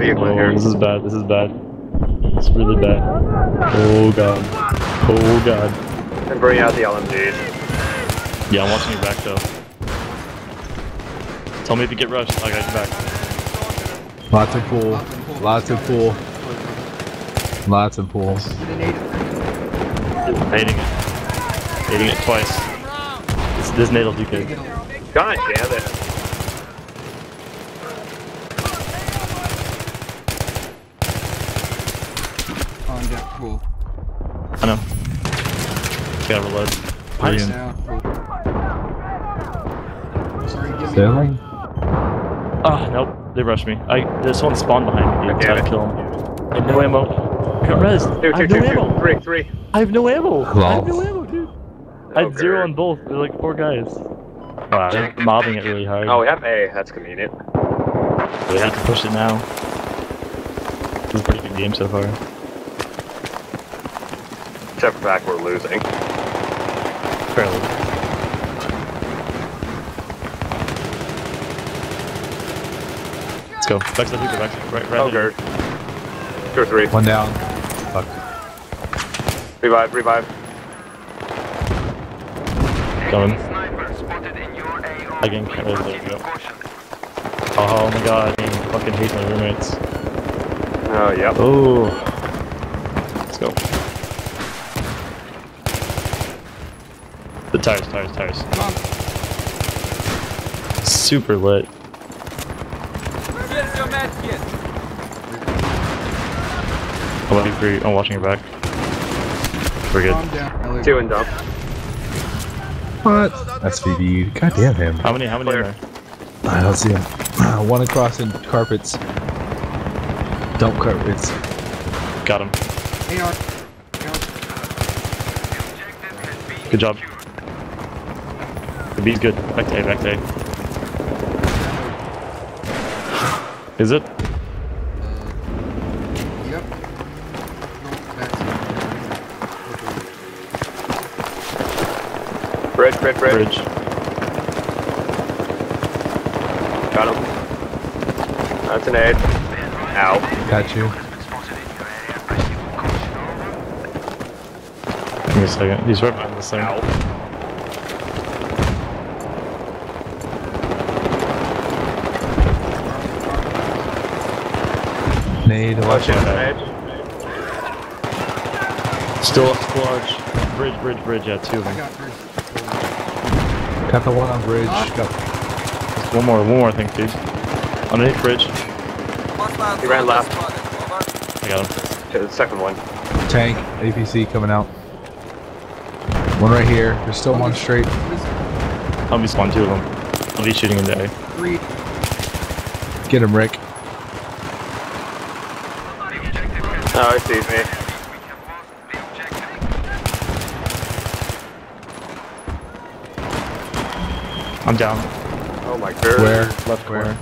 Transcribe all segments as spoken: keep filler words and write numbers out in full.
vehicle oh, in here. This is bad, this is bad. It's really bad. Oh god. Oh god. And bring out the L M Gs. Yeah, I'm watching your back though. Tell me if you get rushed. I got your back. Lots of pool. Lots of pool. Lots of pools. Hating it. Hating it twice. This, this nade'll do good. God damn it. Cool. I know. Gotta reload. Sailing? Ah, oh, nope. They rushed me. I this one spawned behind me. Dude. I gotta kill him. I have no ammo. Get res. Two, two, I have two, no two, ammo. Two, three, three. I have no ammo. Wow. I have no ammo, dude. Oh, I had zero great. on both. There's like four guys. Wow, they're mobbing it really hard. Oh, we have A. That's convenient. We have to push it now. This is a pretty good game so far. Except for the fact we're losing. Fairly. Let's go. Back to the people, back to the right, right. Oh, Gerd. Two or three. One down. Fuck. Revive, revive. Coming. I can cut over there, go. Oh my god, I fucking hate my roommates. Oh, yeah. Oh. Let's go. The tires, tires, tires. Super lit. I'm watching for you. I'm watching your back. We're good. Two and dump. What? That's V B U. God damn him. How many? How many are there? I don't see him. One across in carpets. Dump carpets. Got him. Good job. The B's good. Back to A, back to A. Is it? Yep. Bridge, bridge, bridge. Bridge. Got him. That's an aid. Ow. Got you. Give me a second. He's right behind this thing. Ow. Nade, watch out. Still up to large. Bridge, bridge, bridge, yeah, two of them. Got the one on bridge. Huh? Got Just one more, one more thing, dude. Underneath bridge. He ran left. I got him. Okay, the second one. Tank, A P C coming out. One right here. There's still one straight. I'll be spawning two of them. I'll be shooting him today. Get him, Rick. Oh, he sees me. I'm down. Oh my god. Where? Left corner.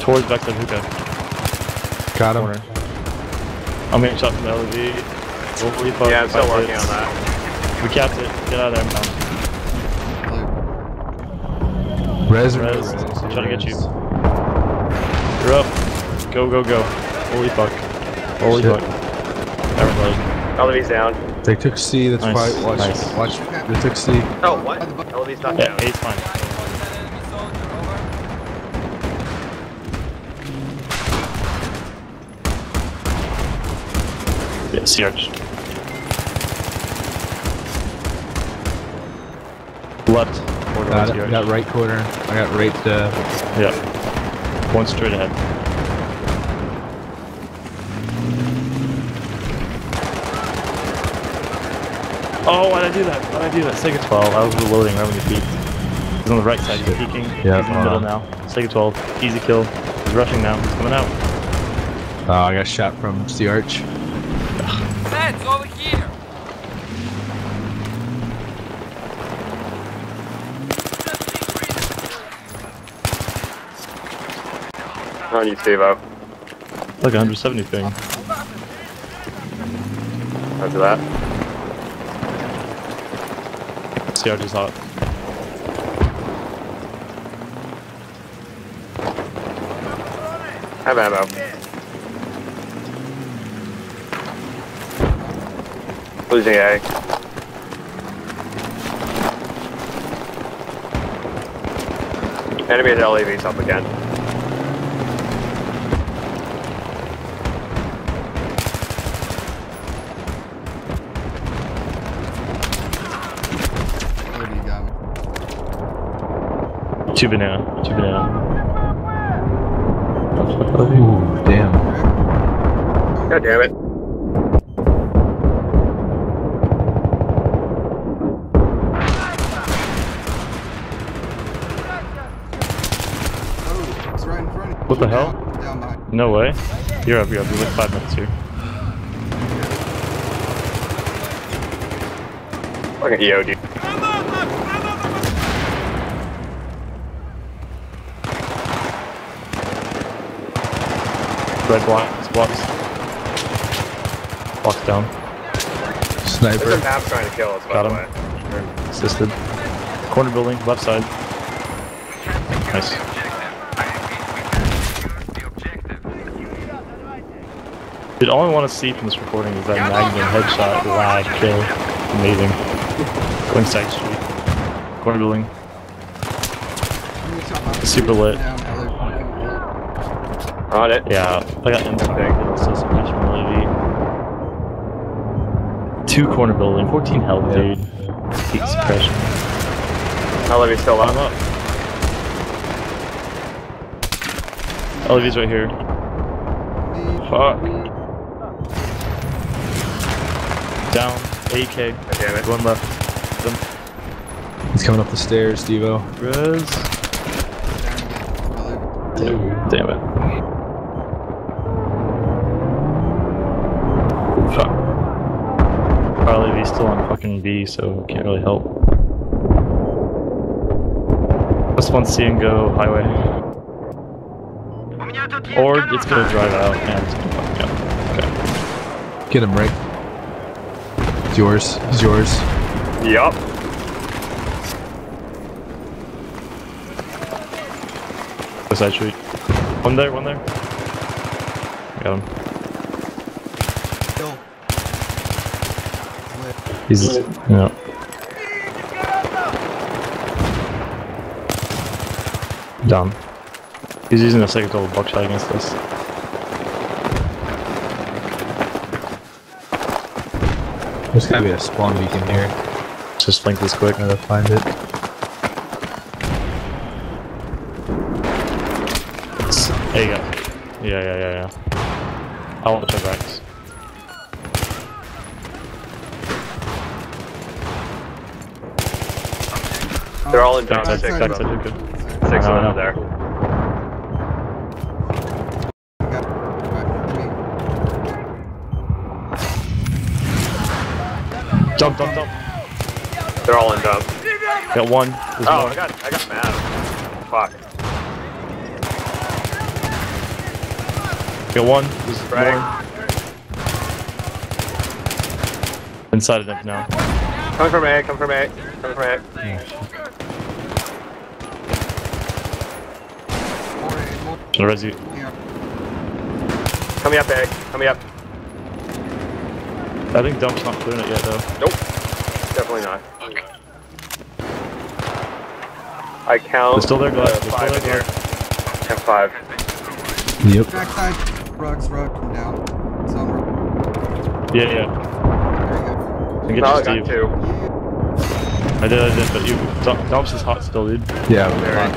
Towards back to N U K A. Got him. Corner. I'm getting shot from the L A V. Yeah, I'm still working on that. We capped it. Get out of there. Res, res. I'm trying to get you. You're up. Go, go, go. Holy fuck. Holy shit. Never L V's down. They took C, that's nice. Why. Watch, nice. watch. They took C. Oh, what? L V's not yeah, down. Yeah, A's fine. Yeah, C-Arch. Left. Got, I got right corner. I got right to... Yeah. One straight ahead. Oh, why'd I do that? Why'd I do that? Sega twelve, I was reloading right when you peeked. He's on the right side, he's peeking. Yeah, he's in the middle now. Sega twelve, easy kill. He's rushing now, he's coming out. Oh, I got shot from C Arch. That's over here! On you, Steve-O. Like one seventy thing. After that. See, I just hot. Have ammo. Losing A. Enemy at L A V top again. Two banana, two banana. Oh, damn. God damn it. Oh, it's right in front of you. What the hell? Down, down no way. You're up, you're up. You live five minutes here. Fucking E O D. Red blocks, blocks. Blocks down. Sniper. There's a map trying to kill us, by the way. Assisted. Corner building, left side. Nice. Dude, all I want to see from this recording is that Magnum headshot, lag, kill. Amazing. Going side street. Corner building. It's super lit. On it. Yeah, I got N U K A. Two corner building, fourteen health, yeah. Dude. Peak suppression. L A V's still on. I'm up. L A V's right here. Fuck. Down. A K. Okay, one left. Them. He's coming up the stairs, Devo. Res. Damn, damn it. Probably be still on fucking B, so can't really help. Just want C and go highway. Or it's gonna drive out and it's gonna fucking go. Okay. Get him, Rick. It's yours. It's yours. Yup. Go side street. One there, one there. Got him. He's, yeah. Down. He's using a second double buckshot against us. There's gotta be a spawn beacon here. Just link this quick and I'll find it. There you go. Yeah, yeah, yeah, yeah. I'll watch our backs. They're all in down six. Six, six, six, six, six, six uh, there. Jump, jump, jump. They're all in dump. Got one. There's oh, one. I got, I got mad. Fuck. Got one. There's frag. Inside of it now. Come from A. Come from A. Come from A. Yeah. Resu. Coming up, Eric. Coming up. I think Dump's not clearing it yet, though. Nope. Definitely not. Okay. I count. They're still there, Glad. Uh, five in here. Have five. Yep. Backside. Rugs, rug, come down. Summer. Yeah, yeah. There you go. I, can get no, you, I got Steve. two. I did, I did, but you. Dump, Dump's is hot still, dude. Yeah, very.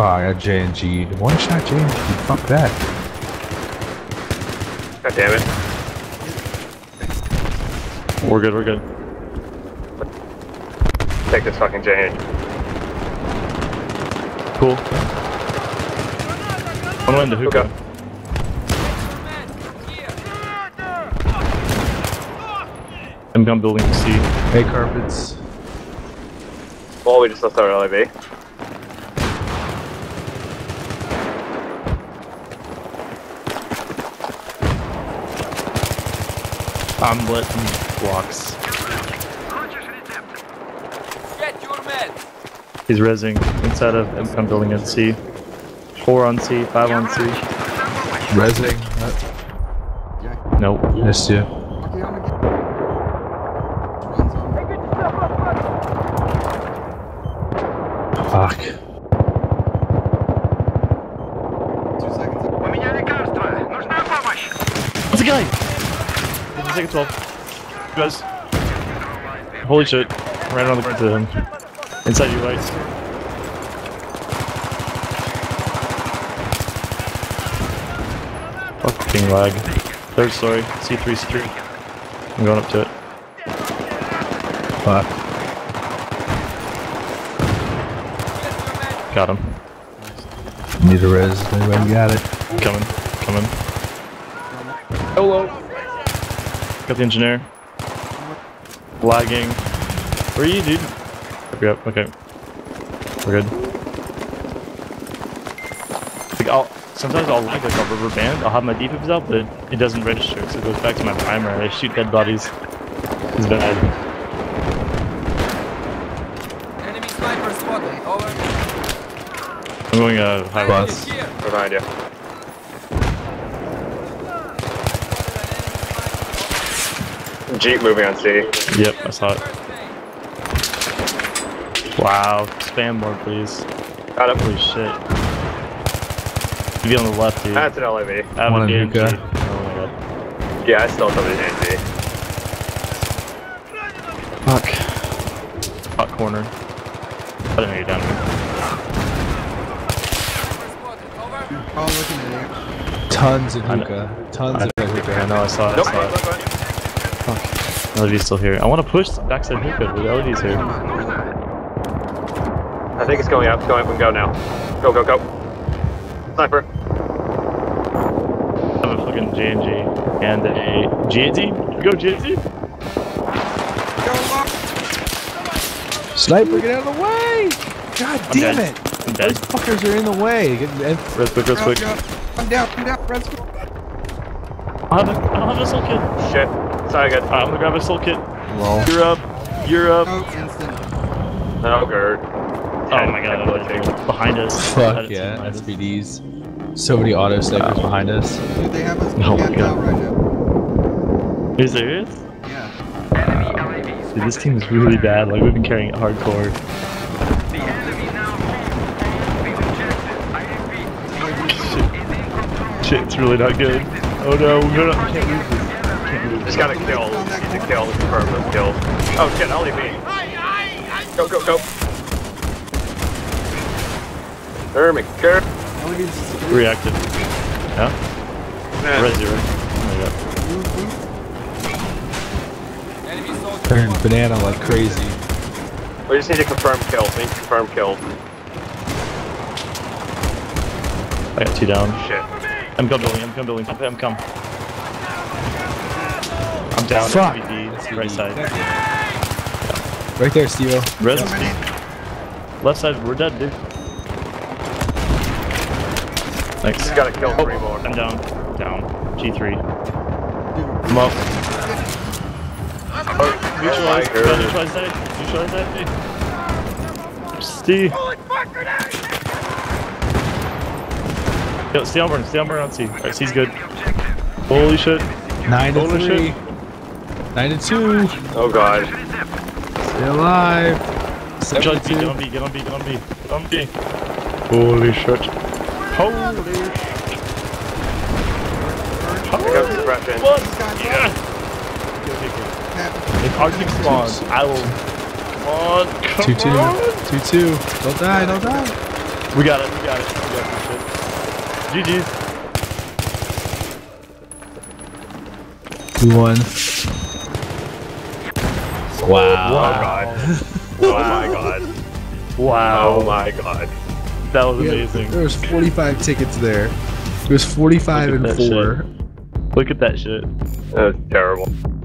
Oh, I got J N G. One shot J N G. Fuck that. God damn it. We're good, we're good. Take this fucking J N G. Cool. One went to N U K A. I'm gun building C. Hey, carpets. Well, we just left our L A V. I'm lit and blocks. Get your men. He's rezzing inside of I'm building at C. Four on C, five on C. Resing. Uh, nope. Missed you. Fuck. What's the guy? Second twelve. You guys. Holy shit. Right on the front to him. Inside you lights. Fucking lag. Third story. C three, C three. I'm going up to it. Fuck. Got him. Need a res. Anyway, got it. Coming. Coming. Hello. Got the engineer. Lagging. Where are you, dude? Yep, okay. We're good. Like, I'll, sometimes I'll lag, like I'll rubber band, I'll have my defibs out, but it doesn't register, so it goes back to my primer, I shoot dead bodies. It's bad. Enemy sniper spotted, over. I'm going uh, high rise. No idea. Jeep moving on C. Yep, I saw it. Wow, spam more please. Got him. Holy shit. You'd be on the left, dude. That's an L A V. I have one a N U K A. Oh my god. Yeah, I still have an N G. Fuck. Hot corner. I don't know you're down here. Tons of N U K A. Tons of N U K A. I know, I saw it. Nope. I saw it. Fuck. L A V's still here. I want to push backside N U K A, but L A V's here. I think it's going up, it's going up, we can go now. Go, go, go. Sniper. I have a fucking J N G and a J N Z. Go, J N Z. Go, sniper, get out of the way! God I'm damn dead. it! Those fuckers are in the way. Red quick, red quick. I'm down, I'm down, red quick. I don't have a soul kit. Shit. Sorry, guys. I'm gonna grab a soul kit. Lol. You're up. You're up. No, instant. No, gird. Oh my god, oh, behind us. Fuck yeah, S P Ds. So many auto snipers wow. behind us. Dude, they have us oh my god. Right now. Is there it? Yeah. Wow. Dude, this team is really bad, like we've been carrying it hardcore. The enemy now. Shit. Shit, it's really not good. Oh no, we're gonna- I can't lose this. Can't lose this. Just gotta kill. Just gotta kill. Confirm kill. Oh shit, L A V. Go, go, go. Reacted. Yeah? yeah. Red zero. Oh, yeah. Turn banana like crazy. We just need to confirm kill. We need to confirm kill. I got two down. Shit. I'm come building, I'm come building. I'm come. I'm down. Fuck. S P D, right side. Yeah. Right there, Steve-o. Red yeah. Left side, we're dead, dude. Thanks. Just gotta kill three more. I'm down. Down. G three. I'm up. Oh, neutralize. Neutralize that. Neutralize that. Steve. Holy fuck, grenade! Yo, stay on burn. Stay on burn on C. Alright, C's good. Holy shit. Nine to Holy three. Shit. Nine to two. Oh god. Stay alive. Seven to two. Get on B. Get on B. Get on B. Get on B. Holy shit. Holy shit! Holy what? Yeah! If Arctic spawns, I will... Come on, come two, two. on! two two. Don't die, don't die! We got it, we got it. We got it. G G's. two one. Wow. Wow. Oh, God. Oh, my God. Wow. Oh, my God. That was yeah, amazing. There was forty-five tickets there. It was forty-five and four. Shit. Look at that shit. That was terrible.